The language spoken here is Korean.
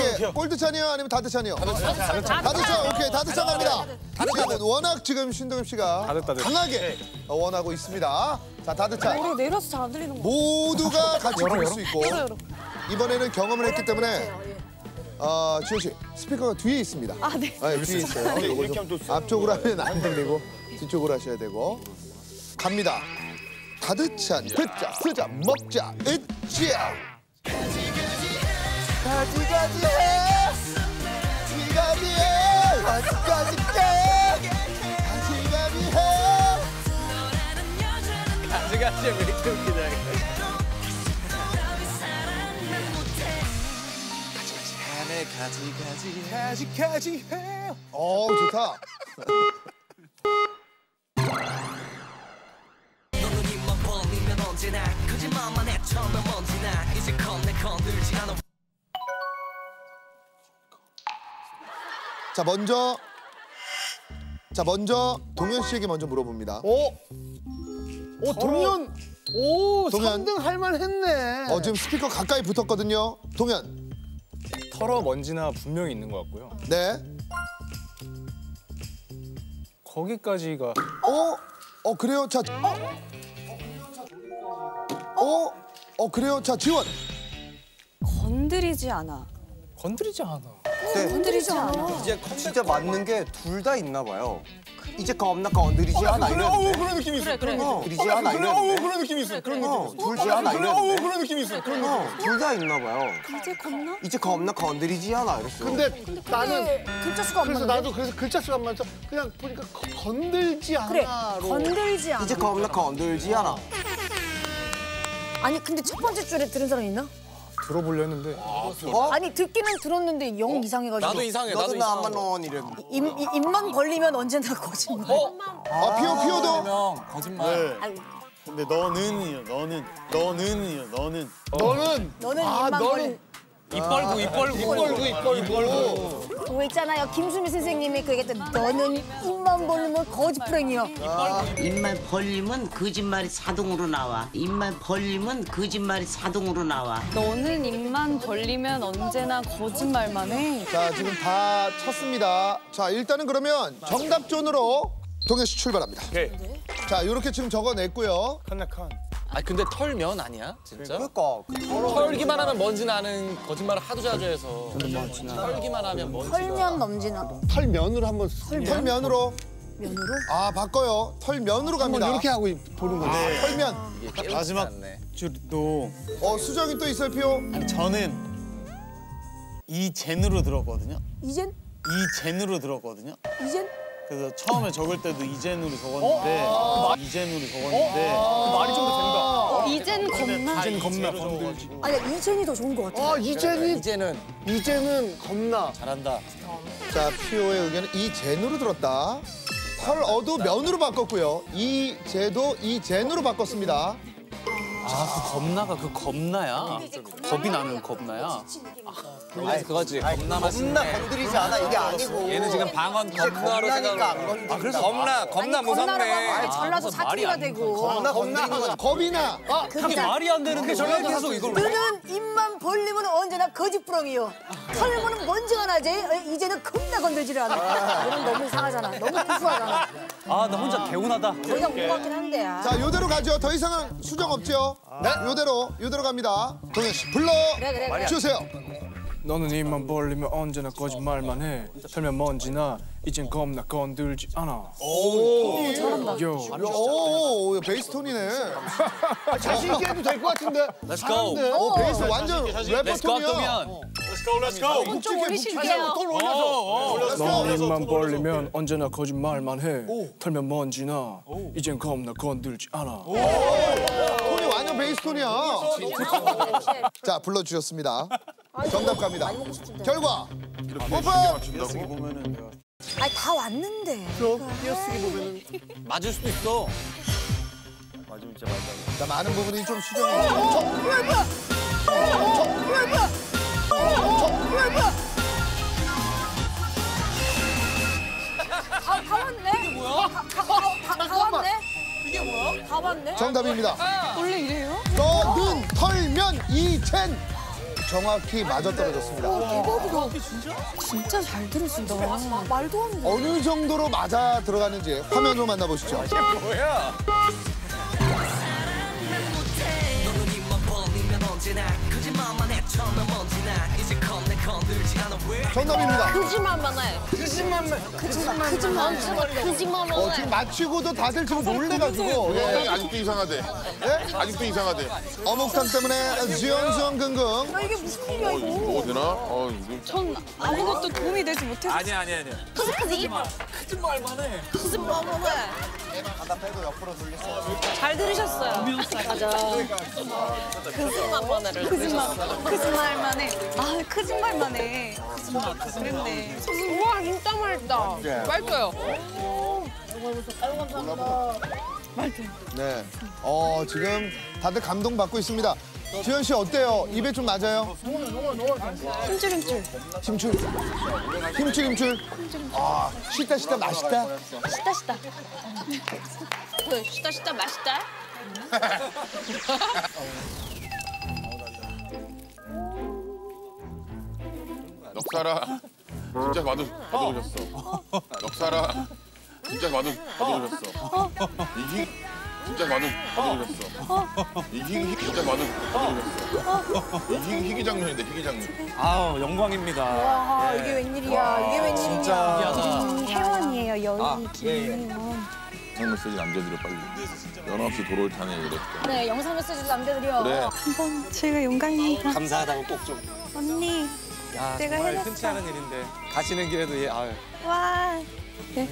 오케이. 골드찬이요? 아니면 다드찬이요? 다드찬. 오케이. 다드찬 갑니다. 다드찬은 워낙 지금 신동엽 씨가 강하게 원하고 있습니다. 자, 다드찬. 내려서 잘 안 들리는 거. 모두가 같이 부를 수 있고. 이번에는 경험을 했기 때문에 지효 씨, 스피커가 뒤에 있습니다. 아, 네. 뒤에 있어요. 앞쪽으로 하면 안 들리고 뒤쪽으로 하셔야 되고. 갑니다. 다드찬, 듣자, 쓰자, 먹자, 으쌰. 가지가지 해, 지가지 해, 가지가지 해, 가지가지 해. 가지가지 왜 이렇게 웃기냐. 가지가지 해, 가지가지 해. 오, 좋다. 거짓말만 해 처음엔 먼지나 이제 건네 건들지 않아. 자 먼저 동현 씨에게 먼저 물어봅니다. 오 동현 오 3등 할만했네. 지금 스피커 가까이 붙었거든요. 동현 털어 먼지나 분명히 있는 것 같고요. 네 거기까지가 그래요. 자 그래요. 자, 지원. 건드리지 않아. 건드리지 않아. 네. 건드리지 않아. 이제 진짜 맞는 게 둘 다 있나 봐요. 그래. 이제 겁나 건드리지 않아. 그래, 그런 느낌이 있어. 건드리지 않아. 그런 느낌이 있어. 그런 느낌이 있어. 둘지 않아. 그런 느낌이 있어. 그런 느낌. 둘 다 있나 봐요. 이제 겁나? 이제 겁나 건드리지 않아. 이랬어. 근데 나는 글자 수가 안 맞아. 나도 그래서 글자 수가 안 맞아. 그냥 보니까 건들지 않아. 그래. 건들지 않아. 이제 겁나 건들지 않아. 아니 근데 첫 번째 줄에 들은 사람 있나? 들어보려 했는데 아니 듣기는 들었는데 영 이상해가지고 나도 이상해. 나도 나만 원이래. 입만 걸리면 언제나 거짓말. 피어도 거짓말. 네. 근데 너는이요. 너는 입만 걸리. 입 벌고. 그거 있잖아요. 김수미 선생님이 그 얘기했던 너는 입만 벌리면 거짓부렁이요. 입만 벌리면 거짓말이 자동으로 나와. 입만 벌리면 거짓말이 자동으로 나와. 너는 입만 벌리면 언제나 거짓말만 해. 자, 지금 다 쳤습니다. 자, 일단은 그러면 정답존으로 동현 씨 출발합니다. 오케이. 자, 요렇게 지금 적어냈고요. 칸나칸. 아 근데 털면 아니야? 진짜? 그러니까 털기만 하면 먼지 나는 거짓말을 하도 자주 해서 털기만 하면 먼지 나. 털면 먼지 나. 털면으로 한번 털면으로 면으로? 아 바꿔요. 털면으로 갑니다. 이렇게 하고 보는 거죠. 네. 털면 마지막 줄도 수정이 또 있어요. 피오 저는 이젠으로 들었거든요. 이젠? 이젠으로 들었거든요. 이젠? 그래서 처음에 적을 때도 이젠으로 적었는데 말이 좀 더 된다. 이젠 겁나? 이젠 겁나. 아니 이젠이 더 좋은 것 같아. 이젠은 겁나. 잘한다. 자 피오의 의견은 이젠으로 들었다. 털어도 면으로 바꿨고요. 이제도 이젠으로 바꿨습니다. 아, 그 겁나야? 겁이 나는 겁나야? 아니, 그거지. 겁나 건드리지 않아, 이게 아니고. 얘는 지금 방언 겁나로 생각하는 거. 아, 그래서 겁나 무섭네. 전라도 사투리가 되고. 겁나. 겁이 나. 아, 그게 말이 안 되는데 저렇게 계속 이걸. 너는 입만 벌리면 언제나 거짓부렁이요. 털면 먼지가 나지. 이제는 겁나 건들지를 않아. 너는 너무 이상하잖아. 너무 구수하잖아. 아, 나 혼자 개운하다. 저희가 못 같긴 한데. 자, 요대로 가죠. 더 이상은 수정 없죠? 네? 요대로 갑니다. 동현 씨, 불러 주세요. 너는 입만 벌리면 언제나 거짓말만 해. 털면 먼지나 이젠 겁나 건들지 않아. 오, 잘한다. 오, 베이스 톤이네. 자신 있게 해도 될 것 같은데. Let's go. 베이스 완전 랩 톤이야. Let's go, let's go. 좀 올리실게요. 너는 입만 벌리면 언제나 거짓말만 해. 털면 먼지나 이젠 겁나 건들지 않아. 베이스 톤이야. 자, 불러주셨습니다. 정답 갑니다. 결과 오픈! 아니, 다 왔는데. 띄어쓰기 보면은 맞을 수도 있어. 맞으면 진짜 맞다. 많은 부분이 좀 수정이 다 왔네. 이게 뭐야? 다 왔네. 이게 뭐야? 다 봤네? 정답입니다. 원래 이래요? 너는 털면 이젠 정확히 맞아떨어졌습니다. 대박이다. 진짜 잘 들으신다. 말도 안 돼. 어느 정도로 맞아 들어가는지 화면으로 만나보시죠. 이게 뭐야? 정답입니다. 거짓말만 해. 지금 맞추고도 다들 지금 놀래가지고. 예, 아직도 이상하대. 예? 아직도 이상하대. 어묵탕 때문에 지연성 긍긍. 나 이게 무슨 일이야, 이거. 이거 되나? 전 아무것도 도움이 되지 못했어. 아니야. 거짓말만 해. 가다 빼고 옆으로 돌리세요. 잘 들으셨어요. 맞아. 거짓말만 해. 그랬네. 우와, 진짜 맛있다. 맛있어요. 맛있어요. 네. 지금 다들 감동받고 있습니다. 지현 씨 어때요? 입에 좀 맞아요? 힘줄. 아, 씻다 맛있다. 씻다 맛있다. 넉살아, 진짜 받으셨어. 이게 진짜 장면인데, 희귀 장면. 아우, 영광입니다. 와, 예. 이게 웬일이야. 혜원이에요, 여의 김혜원. 영상 메시지 남겨드려, 빨리. 연합시 돌아올 타네, 이랬다. 네, 영상 메시지도 남겨드려. 그래. 한번 제가 용감입니다. 감사하다고 꼭 좀. 언니, 야, 내가 해놨어. 흔치 않은 일인데, 가시는 길에도. 와. 네.